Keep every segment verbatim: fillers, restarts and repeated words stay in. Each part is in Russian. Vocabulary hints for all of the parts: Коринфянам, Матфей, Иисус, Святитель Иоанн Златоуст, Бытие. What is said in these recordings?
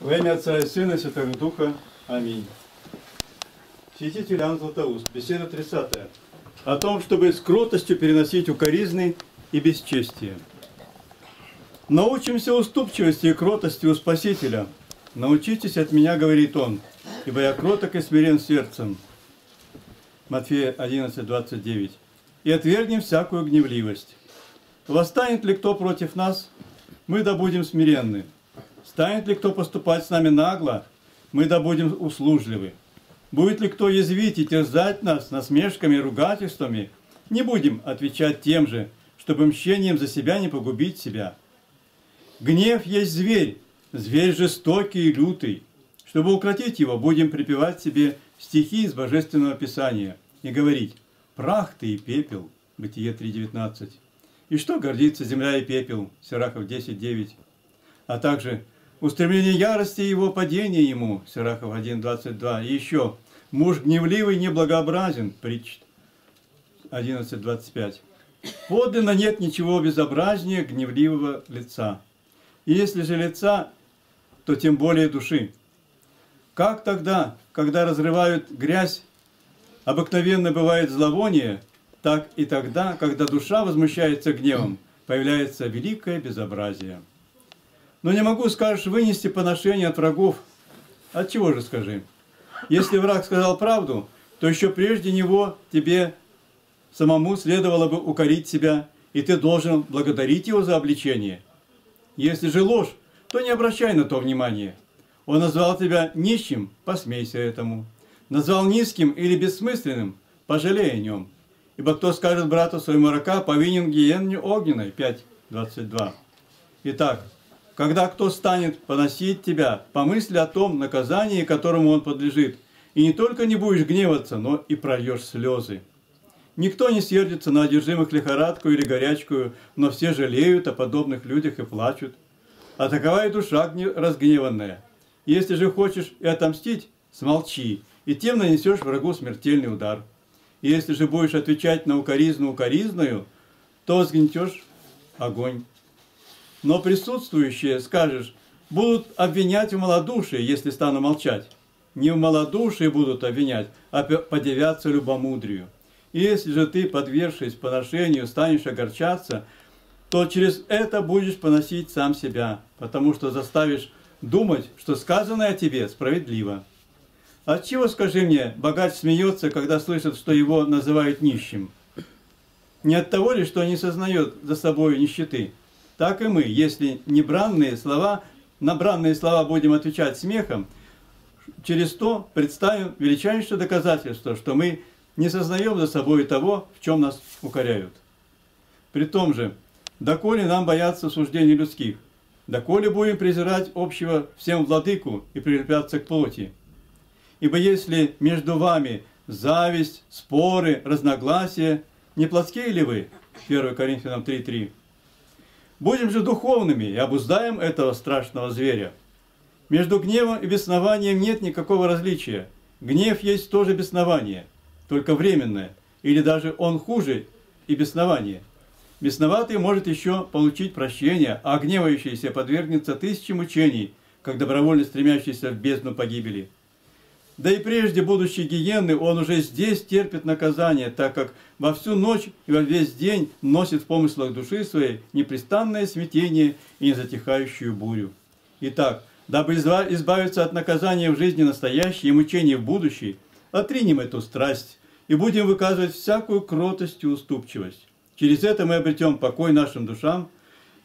Во имя Отца и Сына и Святого Духа. Аминь. Святитель Иоанн Златоуст. Беседа тридцатая. О том, чтобы с кротостью переносить укоризны и бесчестие. Научимся уступчивости и кротости у Спасителя. Научитесь от меня, говорит он, ибо я кроток и смирен сердцем. Матфея одиннадцать, двадцать девять. И отвергнем всякую гневливость. Восстанет ли кто против нас, мы да будем смиренны. Станет ли кто поступать с нами нагло, мы да будем услужливы. Будет ли кто язвить и терзать нас насмешками и ругательствами, не будем отвечать тем же, чтобы мщением за себя не погубить себя. Гнев есть зверь, зверь жестокий и лютый. Чтобы укротить его, будем припевать себе стихи из Божественного Писания и говорить: «Прах ты и пепел» – Бытие три, девятнадцать. «И что гордится земля и пепел» – Сирахов десять, девять. А также «Устремление ярости и его падение ему» – Сирахов один, двадцать два. И еще «Муж гневливый неблагообразен» – Притч одиннадцать, двадцать пять. «Подлинно нет ничего безобразнее гневливого лица. И если же лица, то тем более души. Как тогда, когда разрывают грязь, обыкновенно бывает зловоние, так и тогда, когда душа возмущается гневом, появляется великое безобразие. Но не могу, скажешь, вынести поношение от врагов. От чего же, скажи? Если враг сказал правду, то еще прежде него тебе самому следовало бы укорить себя, и ты должен благодарить его за обличение. Если же ложь, то не обращай на то внимания. Он назвал тебя нищим, посмейся этому. Назвал низким или бессмысленным, пожалей о нем. Ибо кто скажет брату своему рака, повинен гиенне огненной» пять, двадцать два. Итак, когда кто станет поносить тебя, помысли о том наказании, которому он подлежит, и не только не будешь гневаться, но и прольешь слезы. Никто не сердится на одержимых лихорадку или горячкую, но все жалеют о подобных людях и плачут. А такова и душа разгневанная. Если же хочешь и отомстить, смолчи, и тем нанесешь врагу смертельный удар. И если же будешь отвечать на укоризну укоризною, то возгнетешь огонь. Но присутствующие, скажешь, будут обвинять в малодушии, если стану молчать. Не в малодушии будут обвинять, а подивятся любомудрию. И если же ты, подвергшись поношению, станешь огорчаться, то через это будешь поносить сам себя, потому что заставишь думать, что сказанное о тебе справедливо. Отчего, скажи мне, богач смеется, когда слышит, что его называют нищим? Не от того ли, что не сознает за собой нищеты? Так и мы, если не бранные слова, на бранные слова будем отвечать смехом, через то представим величайшее доказательство, что мы не сознаем за собой того, в чем нас укоряют. При том же, доколе нам боятся суждений людских, доколе будем презирать общего всем владыку и прилепляться к плоти. Ибо если между вами зависть, споры, разногласия, не плотские ли вы? первое Коринфянам три, три. Будем же духовными и обуздаем этого страшного зверя. Между гневом и беснованием нет никакого различия. Гнев есть тоже беснование, только временное, или даже он хуже и беснование. Бесноватый может еще получить прощение, а гневающийся подвергнется тысяче мучений, как добровольно стремящийся в бездну погибели. Да и прежде будущей гиены он уже здесь терпит наказание, так как во всю ночь и во весь день носит в помыслах души своей непрестанное смятение и незатихающую бурю. Итак, дабы избавиться от наказания в жизни настоящей и мучений в будущей, отринем эту страсть и будем выказывать всякую кротость и уступчивость. Через это мы обретем покой нашим душам,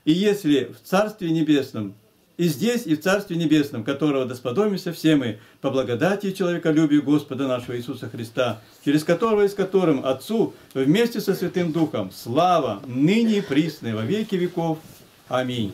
и если в Царстве Небесном, и здесь, и в Царстве Небесном, которого досподобимся все мы, по благодати и человеколюбию Господа нашего Иисуса Христа, через которого и с которым Отцу вместе со Святым Духом слава ныне и присно во веки веков. Аминь».